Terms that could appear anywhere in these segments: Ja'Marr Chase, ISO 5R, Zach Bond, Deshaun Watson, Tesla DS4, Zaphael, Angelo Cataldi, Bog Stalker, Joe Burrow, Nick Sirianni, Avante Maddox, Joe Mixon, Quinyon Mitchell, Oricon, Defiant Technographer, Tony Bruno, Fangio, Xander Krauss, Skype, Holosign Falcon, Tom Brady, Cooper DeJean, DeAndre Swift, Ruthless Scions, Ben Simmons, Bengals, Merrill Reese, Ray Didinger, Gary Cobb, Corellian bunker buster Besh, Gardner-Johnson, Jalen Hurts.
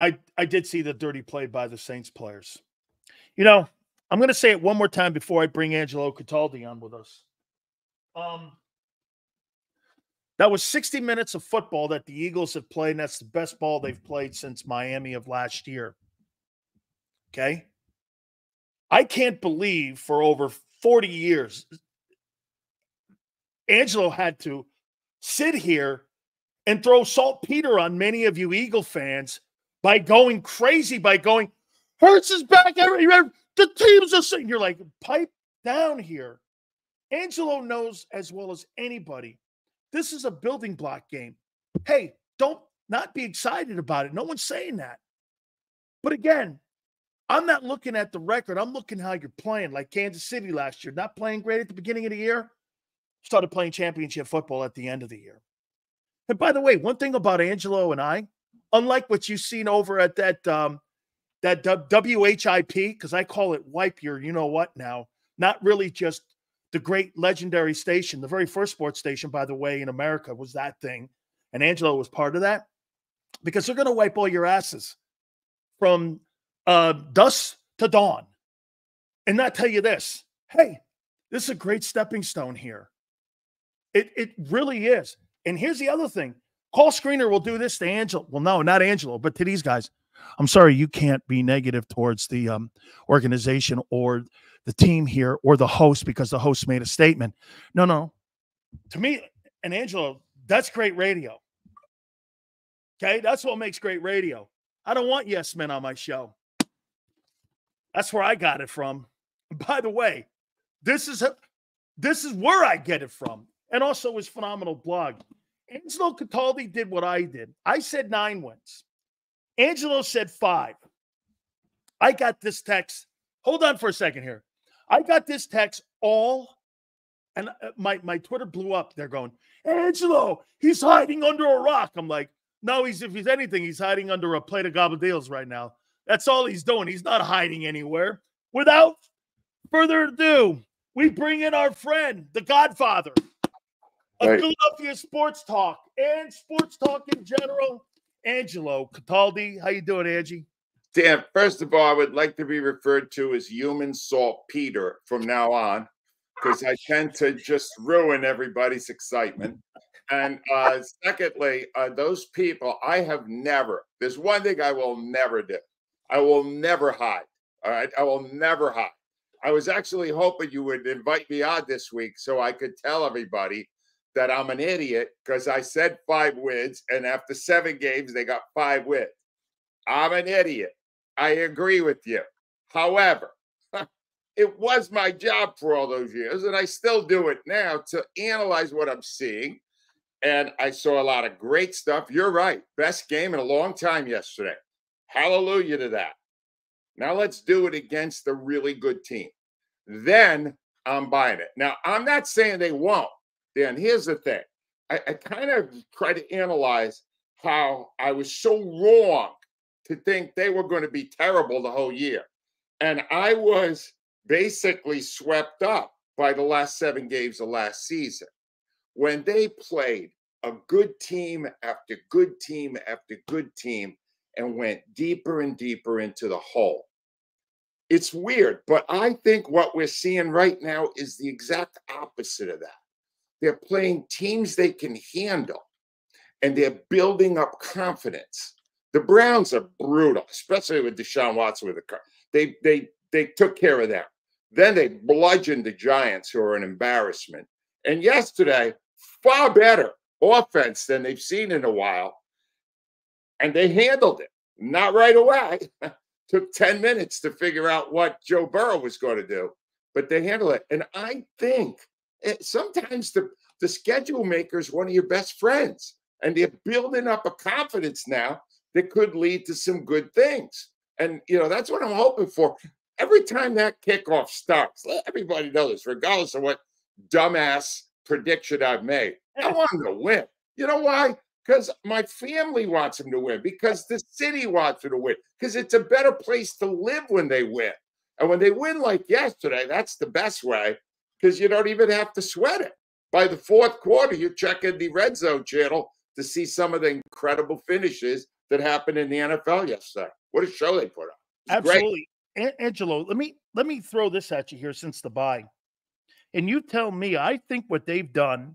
I did see the dirty play by the Saints players. You know, I'm going to say it one more time before I bring Angelo Cataldi on with us. That was 60 minutes of football that the Eagles have played, and that's the best ball they've played since Miami of last year. Okay? I can't believe for over 40 years, Angelo had to sit here and throw saltpeter on many of you Eagle fans by going crazy, by going, Hurts is back, the team's the same. You're like, pipe down here. Angelo knows as well as anybody, this is a building block game. Hey, don't not be excited about it. No one's saying that. But again, I'm not looking at the record. I'm looking how you're playing, like Kansas City last year. Not playing great at the beginning of the year. Started playing championship football at the end of the year. And by the way, one thing about Angelo and I, unlike what you've seen over at that that WHIP, because I call it Wipe Your You Know What now, not really just the great legendary station, the very first sports station, by the way, in America was that thing. And Angelo was part of that because they're going to wipe all your asses from dusk to dawn. And I tell you this, hey, this is a great stepping stone here. It really is. And here's the other thing. Call Screener will do this to Angelo. Well, no, not Angelo, but to these guys. I'm sorry, you can't be negative towards the organization or the team here or the host because the host made a statement. No, no. To me, and Angelo, that's great radio. Okay? That's what makes great radio. I don't want yes men on my show. That's where I got it from. By the way, this is where I get it from. And also his phenomenal blog. Angelo Cataldi did what I did. I said 9 wins. Angelo said 5. I got this text. Hold on for a second here. I got this text all, and my Twitter blew up. They're going, Angelo, he's hiding under a rock. I'm like, no, if he's anything, he's hiding under a plate of gobadillas right now. That's all he's doing. He's not hiding anywhere. Without further ado, we bring in our friend, the Godfather of Philadelphia sports talk and sports talk in general, Angelo Cataldi. How you doing, Angie? Dan, first of all, I would like to be referred to as human saltpeter from now on because I tend to just ruin everybody's excitement. And secondly, those people, I have never, there's one thing I will never do. I will never hide. All right? I will never hide. I was actually hoping you would invite me on this week so I could tell everybody that I'm an idiot because I said 5 wins, and after 7 games, they got 5 wins. I'm an idiot. I agree with you. However, it was my job for all those years, and I still do it now to analyze what I'm seeing. And I saw a lot of great stuff. You're right. Best game in a long time yesterday. Hallelujah to that. Now let's do it against a really good team. Then I'm buying it. Now, I'm not saying they won't. Dan, here's the thing. I kind of try to analyze how I was so wrong to think they were going to be terrible the whole year. And I was basically swept up by the last 7 games of last season. When they played a good team after good team after good team and went deeper and deeper into the hole. It's weird, but I think what we're seeing right now is the exact opposite of that. They're playing teams they can handle, and they're building up confidence. The Browns are brutal, especially with Deshaun Watson with the car. They took care of them. Then they bludgeoned the Giants, who are an embarrassment. And yesterday, far better offense than they've seen in a while. And they handled it. Not right away. Took 10 minutes to figure out what Joe Burrow was going to do. But they handled it. And I think sometimes the schedule maker is one of your best friends. And they're building up a confidence now that could lead to some good things. And, you know, that's what I'm hoping for. Every time that kickoff starts, let everybody know this, regardless of what dumbass prediction I've made. I want them to win. You know why? Because my family wants them to win. Because the city wants them to win. Because it's a better place to live when they win. And when they win like yesterday, that's the best way because you don't even have to sweat it. By the 4th quarter, you check in the red zone channel to see some of the incredible finishes that happened in the NFL yesterday. What a show they put on. Absolutely. Angelo, let me throw this at you here since the bye. And you tell me, I think what they've done,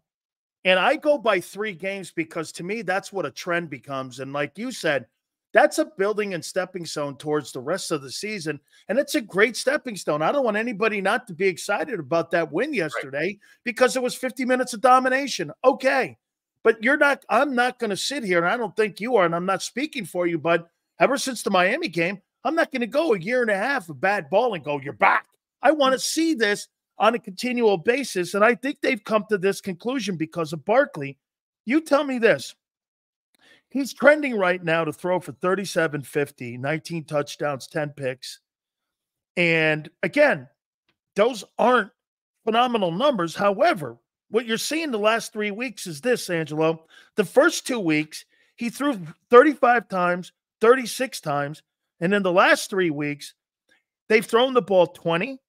and I go by 3 games because to me, that's what a trend becomes. And like you said, that's a building and stepping stone towards the rest of the season. And it's a great stepping stone. I don't want anybody not to be excited about that win yesterday because it was 50 minutes of domination. Okay. But you're not, I'm not going to sit here, and I don't think you are, and I'm not speaking for you, but ever since the Miami game, I'm not going to go a year and a half of bad ball and go, you're back. I want to see this on a continual basis, and I think they've come to this conclusion because of Barkley. You tell me this. He's trending right now to throw for 3750, 19 touchdowns, 10 picks. And, again, those aren't phenomenal numbers. However, what you're seeing the last 3 weeks is this, Angelo. The first 2 weeks, he threw 35 times, 36 times, and in the last 3 weeks, they've thrown the ball 20,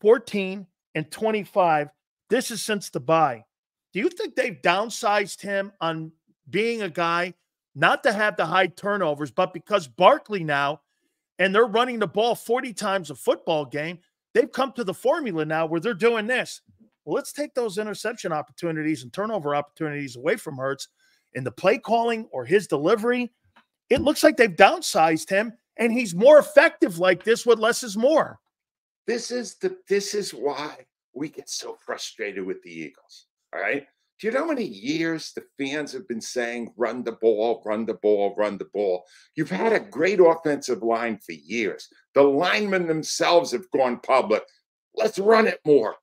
14, and 25. This is since the bye. Do you think they've downsized him on being a guy not to have the high turnovers, but because Barkley now, and they're running the ball 40 times a football game, they've come to the formula now where they're doing this. Well, let's take those interception opportunities and turnover opportunities away from Hurts in the play calling or his delivery. It looks like they've downsized him, and he's more effective like this with less is more. This is why we get so frustrated with the Eagles, all right? Do you know how many years the fans have been saying, run the ball, run the ball, run the ball? You've had a great offensive line for years. The linemen themselves have gone public. Let's run it more.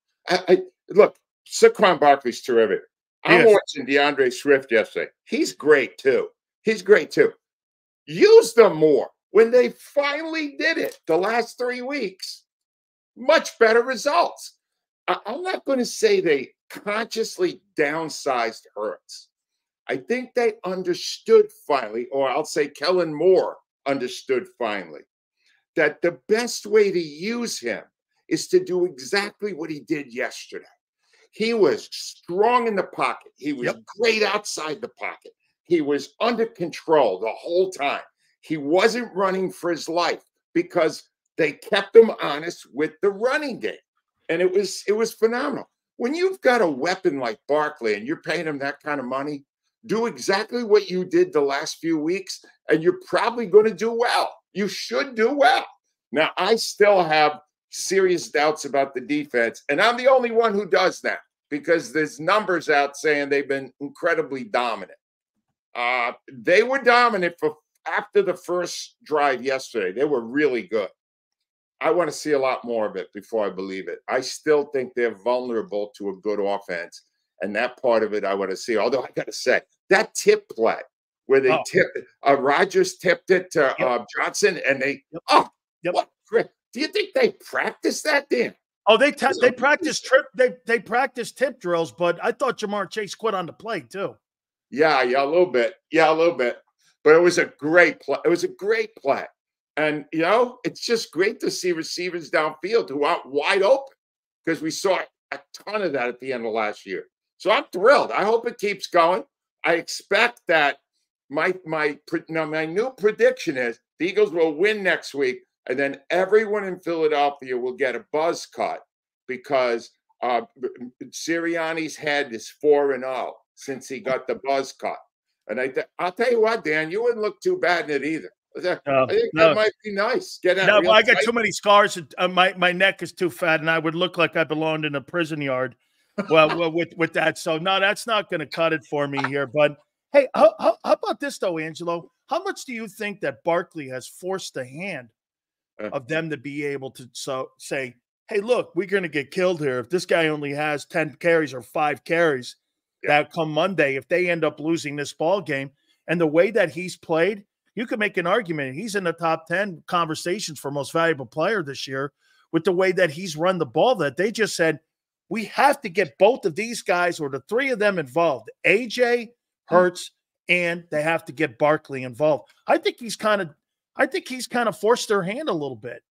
Look, Saquon Barkley's terrific. I'm watching DeAndre Swift yesterday. He's great, too. He's great, too. Use them more. When they finally did it the last 3 weeks, much better results. I'm not going to say they consciously downsized Hurts. I think they understood finally, or I'll say Kellen Moore understood finally, that the best way to use him is to do exactly what he did yesterday. He was strong in the pocket. He was great outside the pocket. He was under control the whole time. He wasn't running for his life because they kept him honest with the running game. And it was phenomenal. When you've got a weapon like Barkley and you're paying him that kind of money, do exactly what you did the last few weeks, and you're probably going to do well. You should do well. Now, I still have serious doubts about the defense, and I'm the only one who does that because there's numbers out saying they've been incredibly dominant. They were dominant after the first drive yesterday. They were really good. I want to see a lot more of it before I believe it. I still think they're vulnerable to a good offense, and that part of it I want to see. Although I got to say, that tip play where they Rodgers tipped it to Johnson, and they what? Do you think they practiced that then? Oh, they practice tip drills, but I thought Ja'Marr Chase quit on the play too. Yeah, a little bit. Yeah, a little bit. But it was a great play. It was a great play. And, you know, it's just great to see receivers downfield who are wide open because we saw a ton of that at the end of last year. So I'm thrilled. I hope it keeps going. I expect that my new prediction is the Eagles will win next week, and then everyone in Philadelphia will get a buzz cut because Sirianni's head is 4-0 since he got the buzz cut. And I'll tell you what, Dan, you wouldn't look too bad in it either. I think that might be nice. I got too many scars. My neck is too fat, and I would look like I belonged in a prison yard. Well, with that. So, no, that's not going to cut it for me here. But, hey, how about this, though, Angelo? How much do you think that Barkley has forced the hand of them to be able to say, hey, look, we're going to get killed here. If this guy only has 10 carries or 5 carries that come Monday, if they end up losing this ball game, and the way that he's played, you can make an argument. He's in the top 10 conversations for most valuable player this year with the way that he's run the ball, that they just said, we have to get both of these guys or the 3 of them involved, AJ, Hurts, and they have to get Barkley involved. I think he's kind of forced their hand a little bit.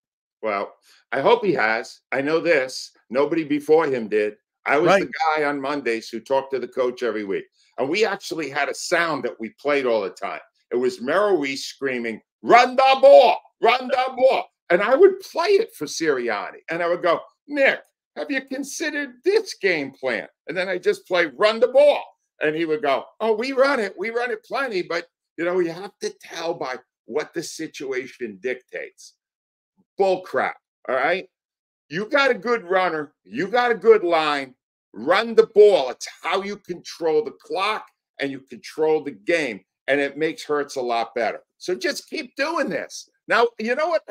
Well, I hope he has. I know this. Nobody before him did. I was the guy on Mondays who talked to the coach every week. And we actually had a sound that we played all the time. It was Merrill Reese screaming, "Run the ball, run the ball." And I would play it for Sirianni. And I would go, "Nick, have you considered this game plan?" And then I just play, "Run the ball." And he would go, "Oh, we run it plenty." But, you know, you have to tell by what the situation dictates. Bull crap, all right? You got a good runner. You got a good line. Run the ball. It's how you control the clock and you control the game. And it makes Hurts a lot better. So just keep doing this. Now, you know what?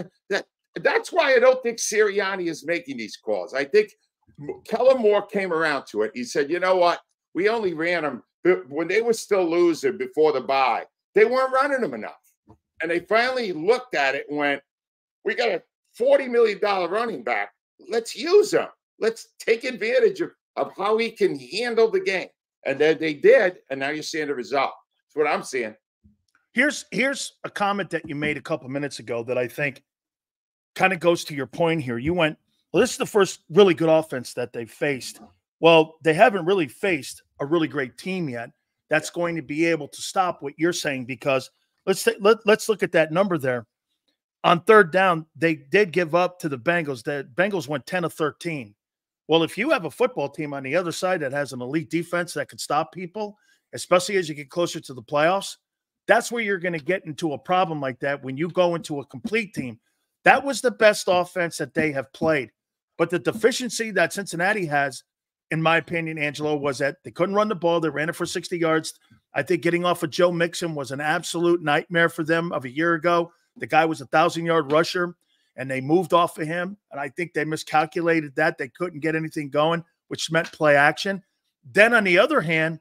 That's why I don't think Sirianni is making these calls. I think Kellen Moore came around to it. He said, you know what? We only ran them when they were still losing before the bye. They weren't running them enough. And they finally looked at it and went, we got a $40 million running back. Let's use him. Let's take advantage of how he can handle the game. And then they did, and now you're seeing the result. That's what I'm seeing. Here's a comment that you made a couple minutes ago that I think kind of goes to your point here. You went, well, this is the first really good offense that they've faced. Well, they haven't really faced a really great team yet that's going to be able to stop what you're saying, because let's look at that number there. On third down, they did give up to the Bengals. The Bengals went 10 of 13. Well, if you have a football team on the other side that has an elite defense that can stop people, especially as you get closer to the playoffs, that's where you're going to get into a problem like that when you go into a complete team. That was the best offense that they have played. But the deficiency that Cincinnati has, in my opinion, Angelo, was that they couldn't run the ball. They ran it for 60 yards. I think getting off of Joe Mixon was an absolute nightmare for them of a year ago. The guy was a 1,000-yard rusher, and they moved off of him, and I think they miscalculated that. They couldn't get anything going, which meant play action. Then, on the other hand,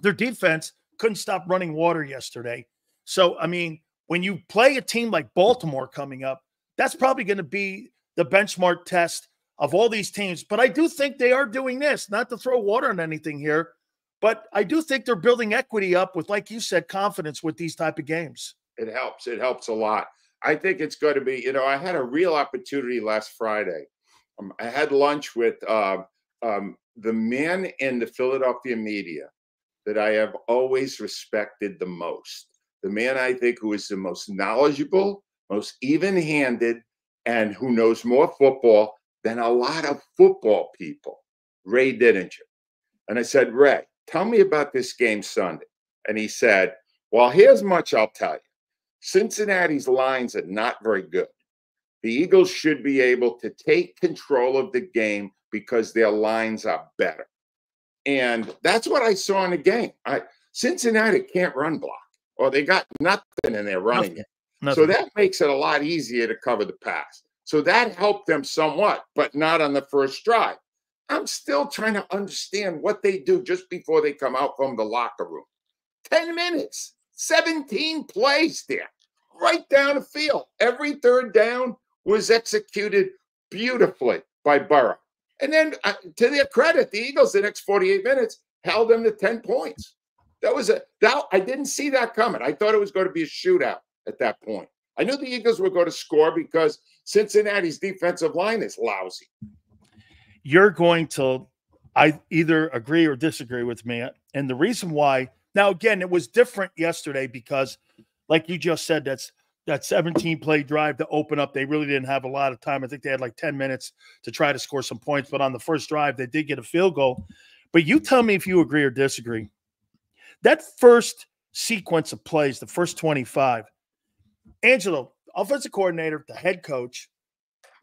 their defense couldn't stop running water yesterday. So, I mean, when you play a team like Baltimore coming up, that's probably going to be the benchmark test of all these teams. But I do think they are doing this, not to throw water on anything here, but I do think they're building equity up with, like you said, confidence with these type of games. It helps. It helps a lot. I think it's going to be, you know, I had a real opportunity last Friday. I had lunch with the man in the Philadelphia media that I have always respected the most. The man I think who is the most knowledgeable, most even-handed, and who knows more football than a lot of football people, Ray Didinger. And I said, "Ray, tell me about this game Sunday." And he said, "Well, here's much I'll tell you. Cincinnati's lines are not very good. The Eagles should be able to take control of the game because their lines are better." And that's what I saw in the game. Cincinnati can't run block, or they got nothing in their running game. So that makes it a lot easier to cover the pass. So that helped them somewhat, but not on the first drive. I'm still trying to understand what they do just before they come out from the locker room. 10 minutes. 17 plays there, right down the field. Every third down was executed beautifully by Burrow. And then, to their credit, the Eagles, the next 48 minutes, held them to 10 points. That was I didn't see that coming. I thought it was going to be a shootout at that point. I knew the Eagles were going to score because Cincinnati's defensive line is lousy. You're going to either agree or disagree with me. And the reason why... Now, again, it was different yesterday because, like you just said, that's that 17-play drive to open up. They really didn't have a lot of time. I think they had like 10 minutes to try to score some points. But on the first drive, they did get a field goal. But you tell me if you agree or disagree. That first sequence of plays, the first 25, Angelo, offensive coordinator, the head coach,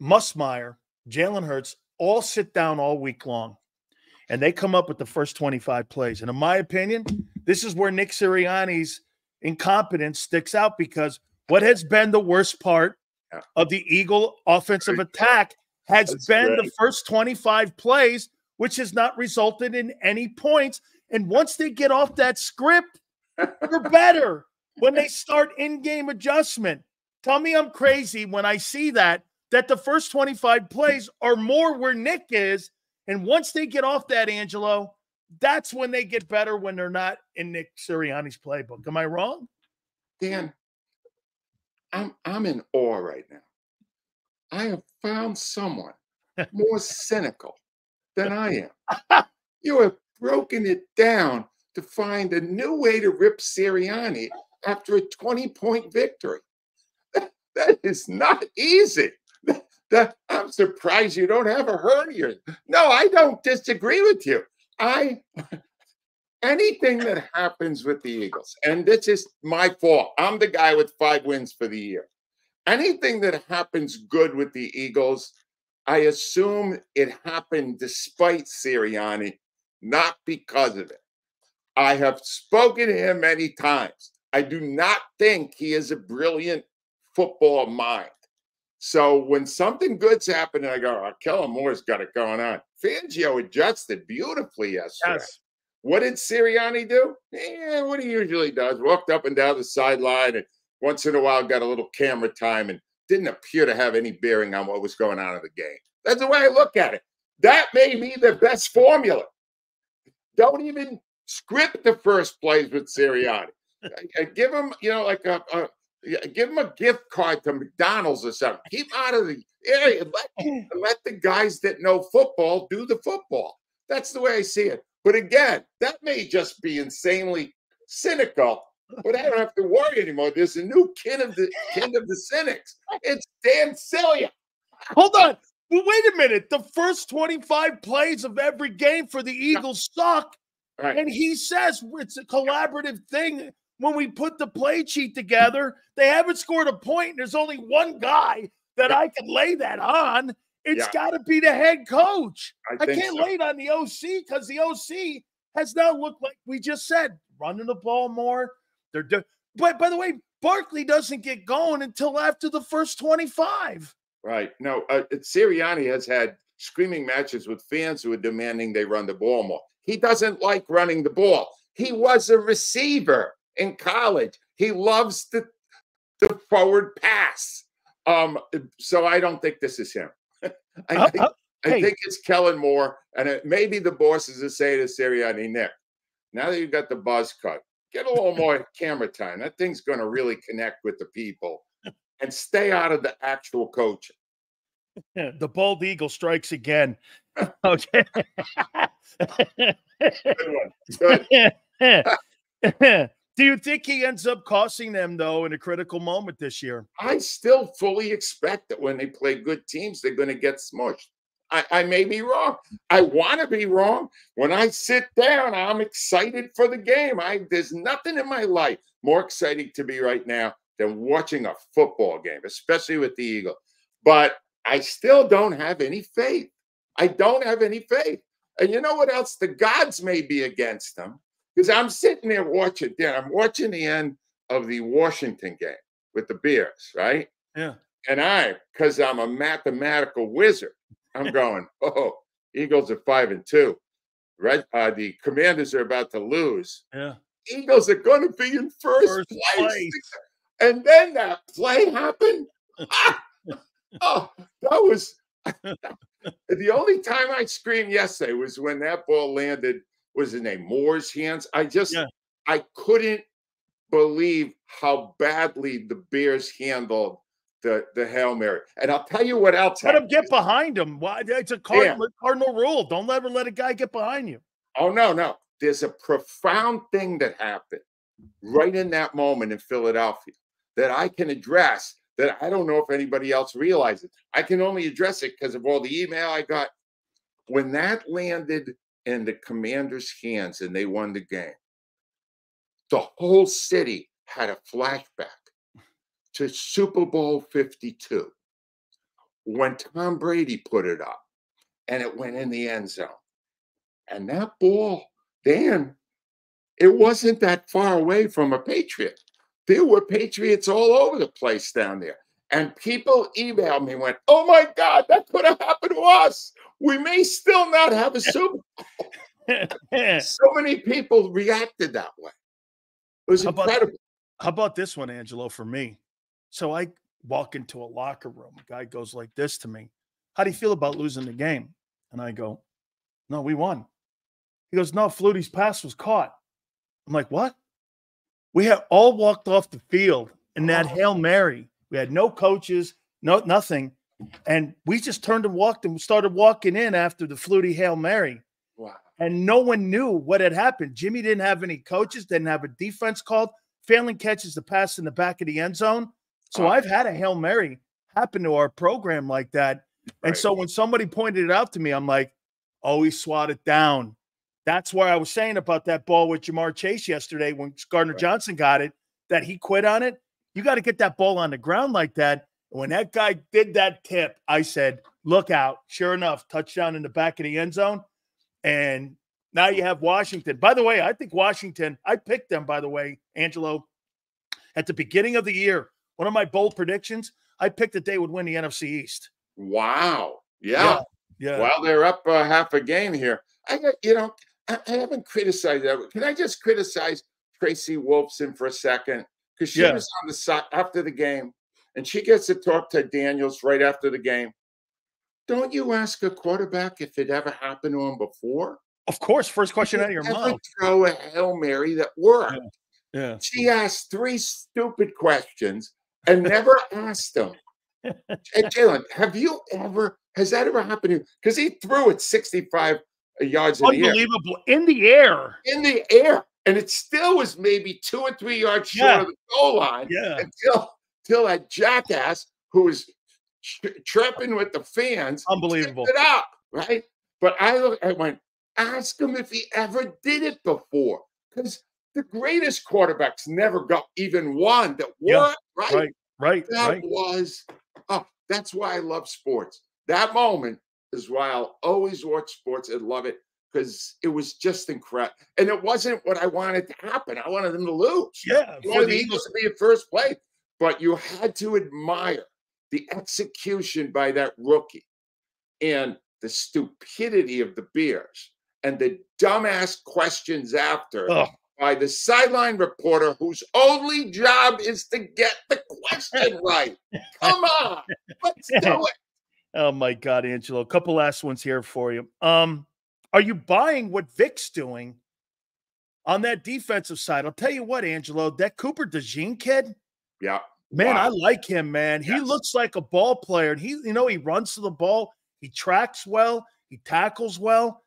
Musmeyer, Jalen Hurts, all sit down all week long. And they come up with the first 25 plays. And in my opinion, this is where Nick Sirianni's incompetence sticks out, because what has been the worst part of the Eagle offensive attack has been the first 25 plays, which has not resulted in any points. And once they get off that script, they're better when they start in-game adjustment. Tell me I'm crazy when I see that the first 25 plays are more where Nick is. And once they get off that, Angelo, that's when they get better, when they're not in Nick Sirianni's playbook. Am I wrong? Dan, I'm in awe right now. I have found someone more cynical than I am. You have broken it down to find a new way to rip Sirianni after a 20-point victory. That is not easy. I'm surprised you don't have a hernia. No, I don't disagree with you. Anything that happens with the Eagles, and this is my fault. I'm the guy with 5 wins for the year. Anything that happens good with the Eagles, I assume it happened despite Sirianni, not because of it. I have spoken to him many times. I do not think he is a brilliant football mind. So when something good's happening, I go, oh, Kellen Moore's got it going on. Fangio adjusted beautifully yesterday. Yes. What did Sirianni do? Yeah, what he usually does. Walked up and down the sideline and once in a while got a little camera time and didn't appear to have any bearing on what was going on in the game. That's the way I look at it. That may be the best formula. Don't even script the first plays with Sirianni. Give him, you know, like give him a gift card to McDonald's or something. Keep out of the area. Let the guys that know football do the football. That's the way I see it. But again, that may just be insanely cynical, but I don't have to worry anymore. There's a new kid of the cynics. It's Dan Sileo. Hold on. Well, wait a minute. The first 25 plays of every game for the Eagles suck. Right. And he says it's a collaborative thing. When we put the play sheet together, they haven't scored a point. And there's only one guy that I can lay that on. It's got to be the head coach. I can't lay it on the OC because the OC has now looked like we just said, running the ball more. But by the way, Barkley doesn't get going until after the first 25. Right. No, Sirianni has had screaming matches with fans who are demanding they run the ball more. He doesn't like running the ball. He was a receiver in college. He loves the forward pass. So I don't think this is him. I think it's Kellen Moore, and maybe the bosses are saying to Sirianni, Nick, now that you've got the buzz cut, get a little more camera time. That thing's going to really connect with the people, and stay out of the actual coaching. The bald eagle strikes again. Okay. Good one. Good. Do you think he ends up costing them, though, in a critical moment this year? I still fully expect that when they play good teams, they're going to get smushed. I may be wrong. I want to be wrong. When I sit down, I'm excited for the game. There's nothing in my life more exciting to me right now than watching a football game, especially with the Eagles. But I still don't have any faith. I don't have any faith. And you know what else? The gods may be against them. Because I'm sitting there watching, I'm watching the end of the Washington game with the Bears, right? Yeah. And because I'm a mathematical wizard, I'm going, oh, Eagles are 5-2. Right? The Commanders are about to lose. Yeah. Eagles are going to be in first place. And then that play happened. Oh, that was the only time I screamed yesterday was when that ball landed. Was his name Moore's hands? I couldn't believe how badly the Bears handled the Hail Mary. And I'll tell you what else. Let him get behind him. Why? It's a cardinal rule. Don't ever let a guy get behind you. Oh no, no. There's a profound thing that happened right in that moment in Philadelphia that I can address. That I don't know if anybody else realizes. I can only address it because of all the email I got when that landed. And the Commanders' hands, and they won the game. The whole city had a flashback to Super Bowl 52 when Tom Brady put it up, and it went in the end zone. And that ball, Dan, it wasn't that far away from a Patriot. There were Patriots all over the place down there. And people emailed me and went, oh, my God, that could have happened to us. We may still not have a Super Bowl. So many people reacted that way. It was incredible. How about this one, Angelo, for me? So I walk into a locker room. A guy goes like this to me. How do you feel about losing the game? And I go, no, we won. He goes, no, Flutie's pass was caught. I'm like, what? We had all walked off the field in that Hail Mary. We had no coaches, no nothing. And we just turned and walked and started walking in after the Flutie Hail Mary. Wow. And no one knew what had happened. Jimmy didn't have any coaches, didn't have a defense called. failing catches to pass in the back of the end zone. So I've had a Hail Mary happen to our program like that. And so when somebody pointed it out to me, I'm like, oh, he swatted down. That's why I was saying about that ball with Ja'Marr Chase yesterday when Gardner-Johnson got it, that he quit on it. You got to get that ball on the ground like that. And when that guy did that tip, I said, look out. Sure enough, touchdown in the back of the end zone. And now you have Washington. By the way, I think Washington, I picked them, by the way, Angelo, at the beginning of the year. One of my bold predictions, I picked that they would win the NFC East. Wow. Yeah. Yeah. Well, they're up half a game here. I haven't criticized that. Can I just criticize Tracy Wolfson for a second? Because she was on the side after the game, and she gets to talk to Daniels right after the game. Don't you ask a quarterback if it ever happened to him before? Of course. First question out of your mouth. Throw a Hail Mary that worked. Yeah. She asked three stupid questions and never asked them. Hey, Jalen, has that ever happened to you? Because he threw it 65 yards in the air. Unbelievable. In the air. In the air. And it still was maybe 2 or 3 yards short of the goal line. Yeah. Until that jackass who was chirping with the fans. Unbelievable. It up, right? But I went, ask him if he ever did it before. Because the greatest quarterbacks never got even one that worked, right? Right. was that's why I love sports. That moment is why I'll always watch sports and love it, because it was just incredible. And it wasn't what I wanted to happen. I wanted them to lose. Yeah. I wanted the Eagles to be in first place. But you had to admire the execution by that rookie and the stupidity of the Bears and the dumbass questions after by the sideline reporter whose only job is to get the question right. Come on. Let's do it. Oh, my God, Angelo. A couple last ones here for you. Are you buying what Vic's doing on that defensive side? I'll tell you what, Angelo, that Cooper DeJean kid. Yeah. Man, wow. I like him, man. Yes. He looks like a ball player. And he runs to the ball. He tracks well. He tackles well.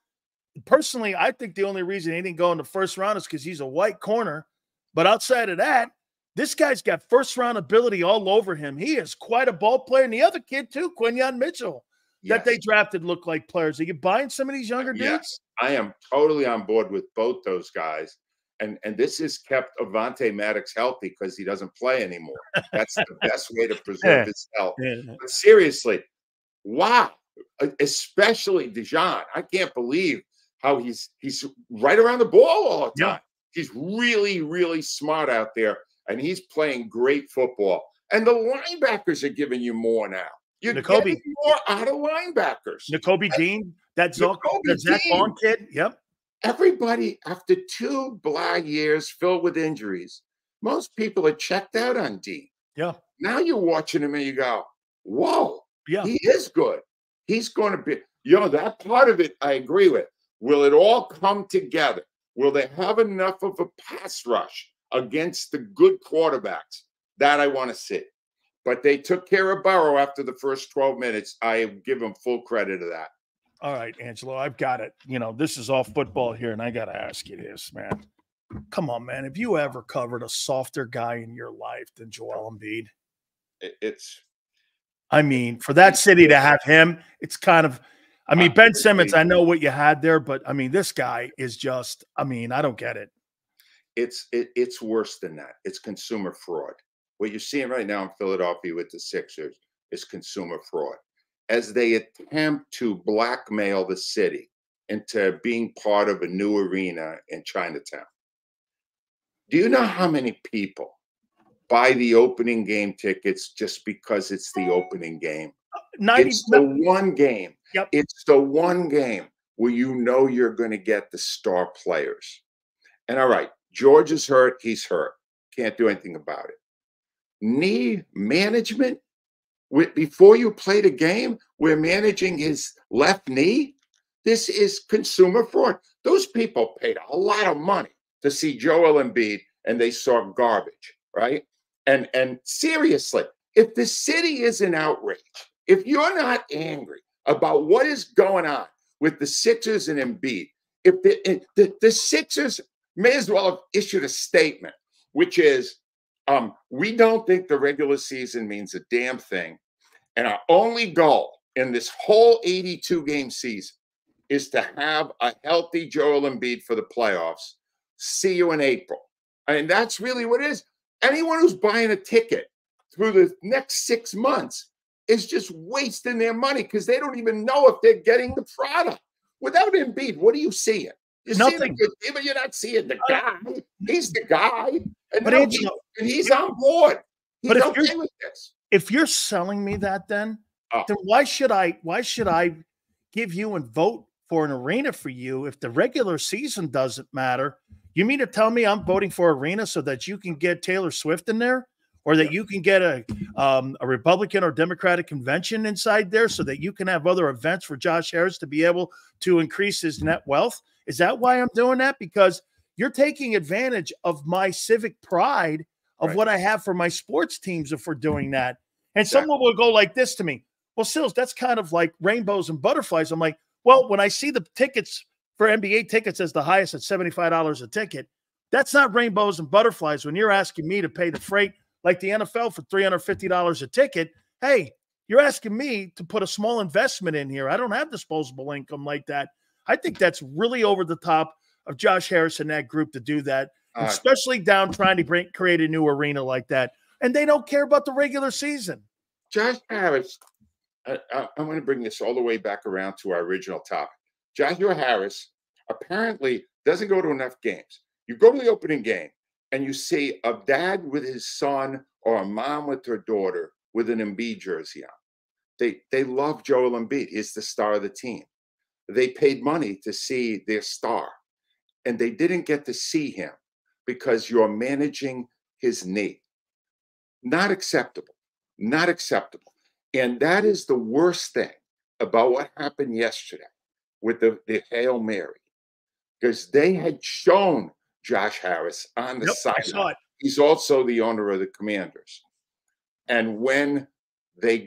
Personally, I think the only reason he didn't go in the first round is because he's a white corner. But outside of that, this guy's got first-round ability all over him. He is quite a ball player. And the other kid, too, Quinyon Mitchell, that they drafted looked like players. Are you buying some of these younger dudes? Yes, I am totally on board with both those guys. And this has kept Avante Maddox healthy because he doesn't play anymore. That's the best way to preserve his health. But seriously, wow, especially DeJean. I can't believe how he's right around the ball all the time. Yeah. He's really, really smart out there, and he's playing great football. And the linebackers are giving you more now. You're getting more out of linebackers. Nakobe Dean, that's Zach Bond kid. Yep. Everybody, after 2 blah years filled with injuries, most people are checked out on Dean. Yeah. Now you're watching him and you go, whoa, he is good. He's going to be, that part of it I agree with. Will it all come together? Will they have enough of a pass rush against the good quarterbacks? That I want to see. But they took care of Burrow after the first 12 minutes. I give them full credit to that. All right, Angelo, I've got it. This is all football here, and I got to ask you this, man. Come on, man. Have you ever covered a softer guy in your life than Joel Embiid? I mean, for that city to have him, it's kind of – I mean, Ben Simmons, I know what you had there, but, I mean, this guy is just – I mean, I don't get it. It's worse than that. It's consumer fraud. What you're seeing right now in Philadelphia with the Sixers is consumer fraud as they attempt to blackmail the city into being part of a new arena in Chinatown. Do you know how many people buy the opening game tickets just because it's the opening game? It's the one game. Yep. It's the one game where you're going to get the star players. And all right, George is hurt. He's hurt. Can't do anything about it. Knee management before you played a game, we're managing his left knee. This is consumer fraud. Those people paid a lot of money to see Joel Embiid, and they saw garbage, right? And seriously, if the city isn't outraged, if you're not angry about what is going on with the Sixers and Embiid, if the Sixers may as well have issued a statement which is we don't think the regular season means a damn thing. And our only goal in this whole 82-game season is to have a healthy Joel Embiid for the playoffs. See you in April. I mean, that's really what it is. Anyone who's buying a ticket through the next 6 months is just wasting their money because they don't even know if they're getting the product. Without Embiid, what are you seeing? You're nothing. Seeing you're not seeing the guy. He's the guy. And, but he's on board. He's okay with this. If you're selling me that, then why should I give you and vote for an arena for you if the regular season doesn't matter? You mean to tell me I'm voting for arena so that you can get Taylor Swift in there, or that you can get a Republican or Democratic convention inside there so that you can have other events for Josh Harris to be able to increase his net wealth? Is that why I'm doing that? Because you're taking advantage of my civic pride of what I have for my sports teams if we're doing that. And someone will go like this to me. Well, Sills, that's kind of like rainbows and butterflies. I'm like, well, when I see the tickets for NBA tickets as the highest at $75 a ticket, that's not rainbows and butterflies. When you're asking me to pay the freight like the NFL for $350 a ticket, hey, you're asking me to put a small investment in here. I don't have disposable income like that. I think that's really over the top of Josh Harris and that group to do that, especially down trying to create a new arena like that. And they don't care about the regular season. Josh Harris, I'm going to bring this all the way back around to our original topic. Joshua Harris apparently doesn't go to enough games. You go to the opening game and you see a dad with his son or a mom with her daughter with an Embiid jersey on. They love Joel Embiid. He's the star of the team. They paid money to see their star, and they didn't get to see him because you're managing his knee. Not acceptable. Not acceptable. And that is the worst thing about what happened yesterday with the Hail Mary, because they had shown Josh Harris on the sideline. He's also the owner of the Commanders. And when they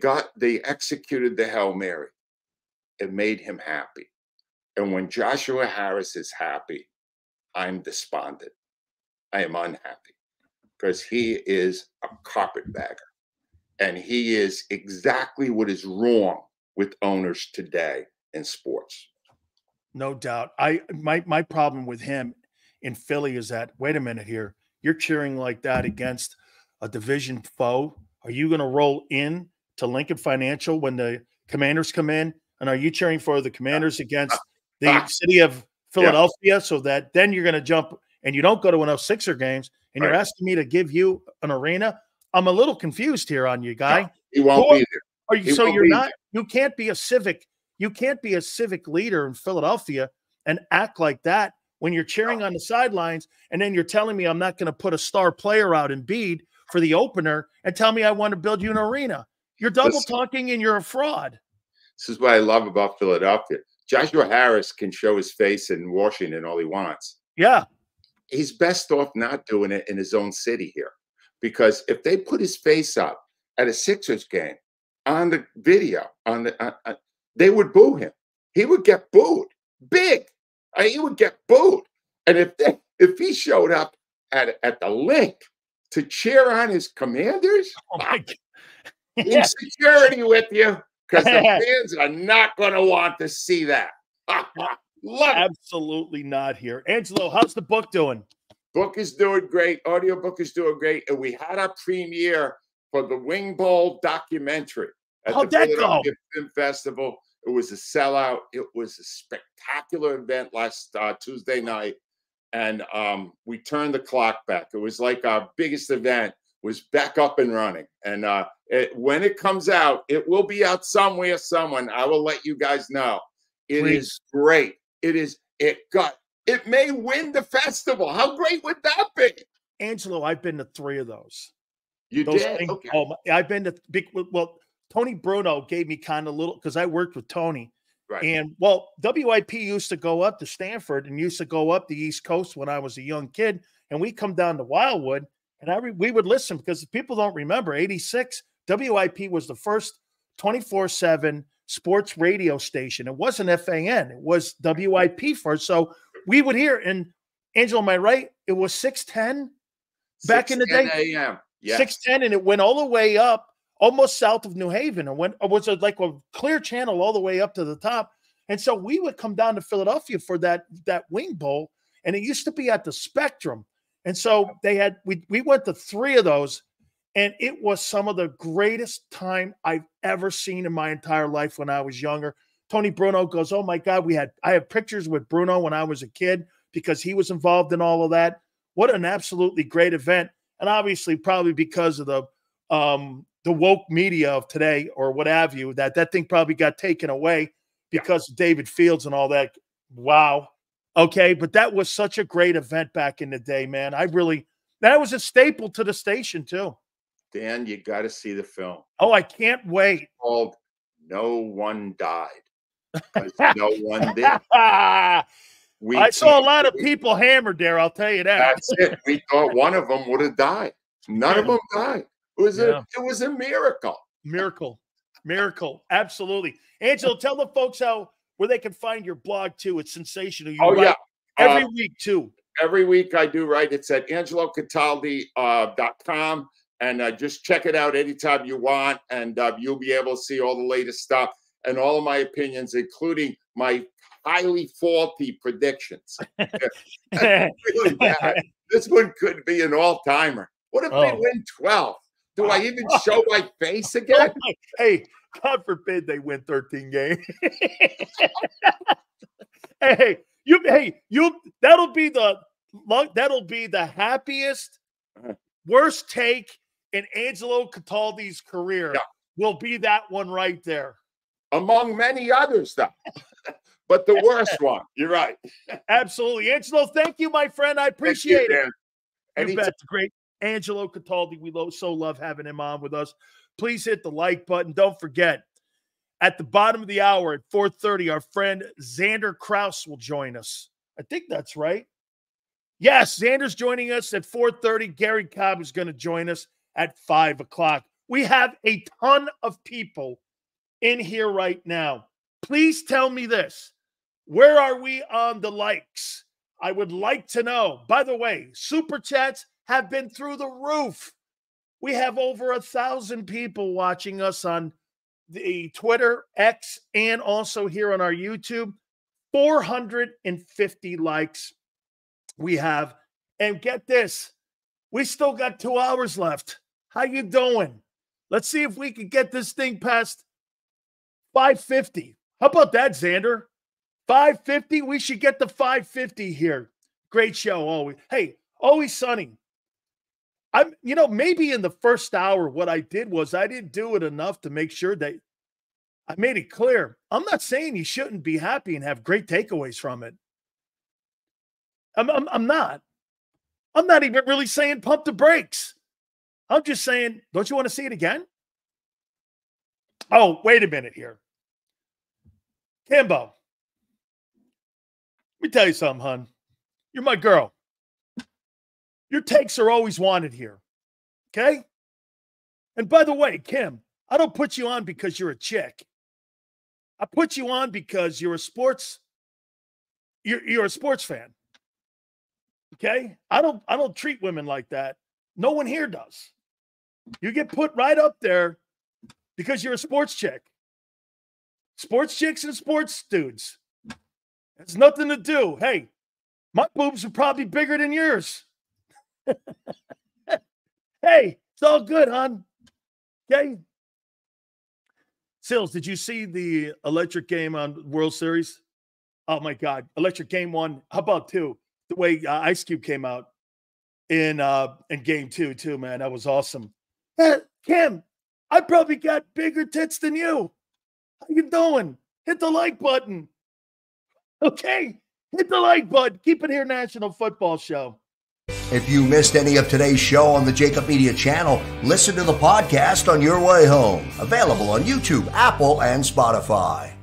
executed the Hail Mary, it made him happy. And when Joshua Harris is happy, I'm despondent. I am unhappy because he is a carpetbagger. And he is exactly what is wrong with owners today in sports. No doubt. My problem with him in Philly is that, wait a minute here, you're cheering like that against a division foe. Are you going to roll in to Lincoln Financial when the Commanders come in? And are you cheering for the Commanders against the city of Philadelphia so that then you're going to jump and you don't go to enough Sixer games and you're asking me to give you an arena? I'm a little confused here on you, Guy. No, he won't be there. Are you, so you're not – you can't be a civic leader in Philadelphia and act like that when you're cheering on the sidelines, and then you're telling me I'm not going to put a star player out in Embiid for the opener and tell me I want to build you an arena. You're double-talking and you're a fraud. This is what I love about Philadelphia. Joshua Harris can show his face in Washington all he wants. Yeah. He's best off not doing it in his own city here, because if they put his face up at a Sixers game on the video, on the they would boo him. He would get booed. Big. He would get booed. And if he showed up at the link to cheer on his Commanders, oh my God. Insecurity with you. Because the fans are not going to want to see that. Absolutely not here. Angelo, how's the book doing? Book is doing great. Audiobook is doing great. And we had our premiere for the Wing Bowl documentary at the Philadelphia Film Festival. It was a sellout. It was a spectacular event last Tuesday night. And we turned the clock back. It was like our biggest event was back up and running. And when it comes out, it will be out somewhere, someone. I will let you guys know. It is great. It may win the festival. How great would that be? Angelo, I've been to 3 of those. You did? Things, okay. Oh, I've been to big. Well, Tony Bruno gave me kind of little, because I worked with Tony. Right. And, well, WIP used to go up to Stanford and used to go up the East Coast when I was a young kid. And we come down to Wildwood. And we would listen, because people don't remember, 86, WIP was the first 24/7 sports radio station. It wasn't FAN. It was WIP first. So we would hear, and Angelo, am I right? It was 610 back in the day. Yeah. 610, and it went all the way up almost south of New Haven. It was like a clear channel all the way up to the top. And so we would come down to Philadelphia for that wing bowl, and it used to be at the Spectrum. And so they had we went to 3 of those, and it was some of the greatest time I've ever seen in my entire life when I was younger. Tony Bruno goes, oh my God, I have pictures with Bruno when I was a kid because he was involved in all of that. What an absolutely great event. And obviously probably because of the woke media of today or what have you, that thing probably got taken away because of David Fields and all that. Wow. Okay. But that was such a great event back in the day, man. That was a staple to the station too. Dan, you got to see the film. Oh, I can't wait. It's called No One Died. No one did. I saw a lot of people hammered there, I'll tell you that. That's it. We thought one of them would have died. None of them died. It was a miracle. Miracle. Absolutely. Angelo, tell the folks where they can find your blog too. It's sensational. Every week too. Every week I do write. It's at angelocataldi.com. And just check it out anytime you want, and you'll be able to see all the latest stuff and all of my opinions, including my highly faulty predictions. Really bad. This one could be an all-timer. What if they win 12? Do I even show my face again? Hey, God forbid they win 13 games. That'll be the happiest, worst take in Angelo Cataldi's career will be that one right there. Among many others, though. But the worst one. You're right. Absolutely. Angelo, thank you, my friend. I appreciate it. You bet. The great Angelo Cataldi. We so love having him on with us. Please hit the like button. Don't forget, at the bottom of the hour at 4:30, our friend Xander Krauss will join us. I think that's right. Yes, Xander's joining us at 4:30. Gary Cobb is going to join us at 5 o'clock. We have a ton of people in here right now. Please tell me this. Where are we on the likes? I would like to know. By the way, Super Chats have been through the roof. We have over 1,000 people watching us on the Twitter, X, and also here on our YouTube. 450 likes we have. And get this, we still got 2 hours left. How you doing? Let's see if we can get this thing past 550. How about that, Xander? 550? We should get to 550 here. Great show always. Hey, Always Sunny. Maybe in the first hour, what I did was I didn't do it enough to make sure that I made it clear. I'm not saying you shouldn't be happy and have great takeaways from it. I'm not. I'm not even really saying pump the brakes. I'm just saying, don't you want to see it again? Oh, wait a minute here. Kimbo, let me tell you something, hon. You're my girl. Your takes are always wanted here, okay? And by the way, Kim, I don't put you on because you're a chick. I put you on because you're a sports fan. Okay, I don't treat women like that. No one here does. You get put right up there because you're a sports chick. Sports chicks and sports dudes. It's nothing to do. Hey, my boobs are probably bigger than yours. Hey, it's all good, hon. Okay. Sills, did you see the electric game on World Series? Oh my God, electric game 1. How about 2? The way Ice Cube came out in game 2, too, man. That was awesome. Hey, Kim, I probably got bigger tits than you. How you doing? Hit the like button. Okay, hit the like button. Keep it here, National Football Show. If you missed any of today's show on the Jacob Media channel, listen to the podcast on your way home. Available on YouTube, Apple, and Spotify.